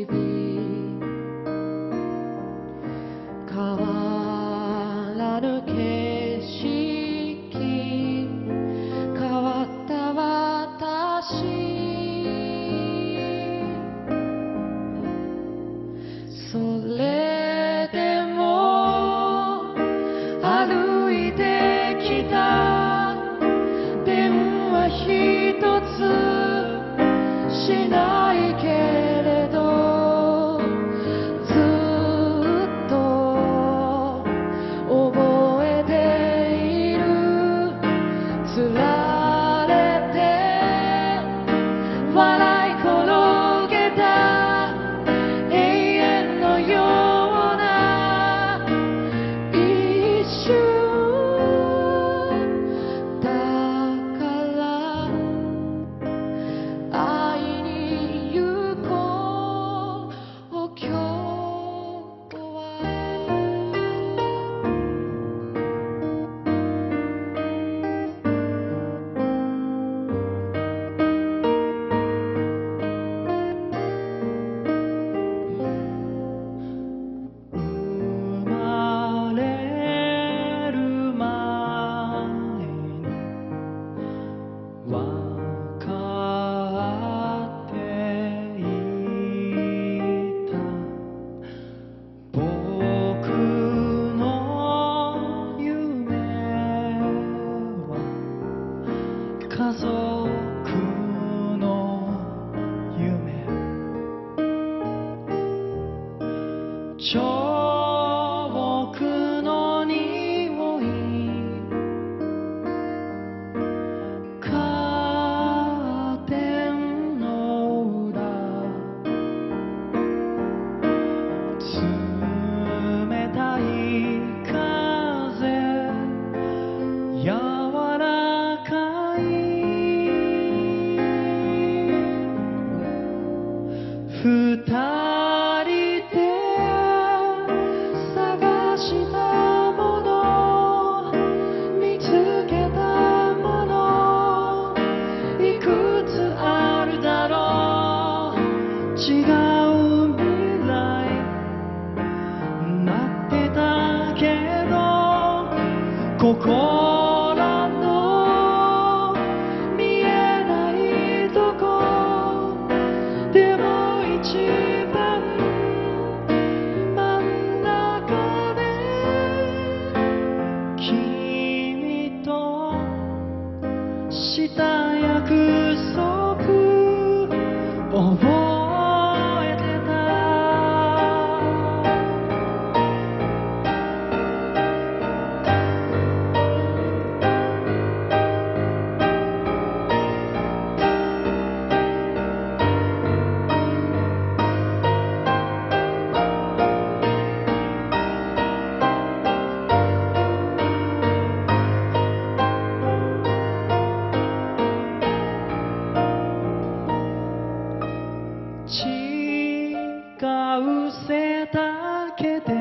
違う背だけで